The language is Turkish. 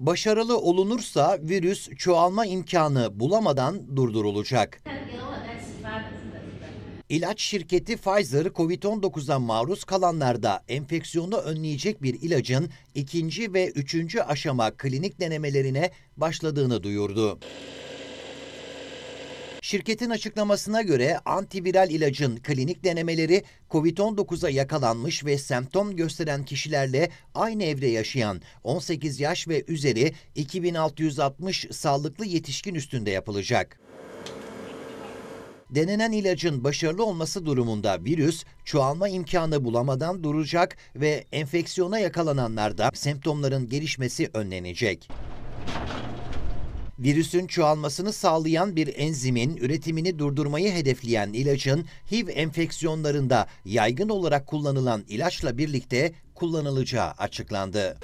Başarılı olunursa virüs çoğalma imkanı bulamadan durdurulacak. İlaç şirketi Pfizer, COVID-19'a maruz kalanlarda enfeksiyonu önleyecek bir ilacın ikinci ve üçüncü aşama klinik denemelerine başladığını duyurdu. Şirketin açıklamasına göre antiviral ilacın klinik denemeleri COVID-19'a yakalanmış ve semptom gösteren kişilerle aynı evde yaşayan 18 yaş ve üzeri 2660 sağlıklı yetişkin üstünde yapılacak. Denenen ilacın başarılı olması durumunda virüs çoğalma imkanı bulamadan duracak ve enfeksiyona yakalananlarda semptomların gelişmesi önlenecek. Virüsün çoğalmasını sağlayan bir enzimin üretimini durdurmayı hedefleyen ilacın HIV enfeksiyonlarında yaygın olarak kullanılan ilaçla birlikte kullanılacağı açıklandı.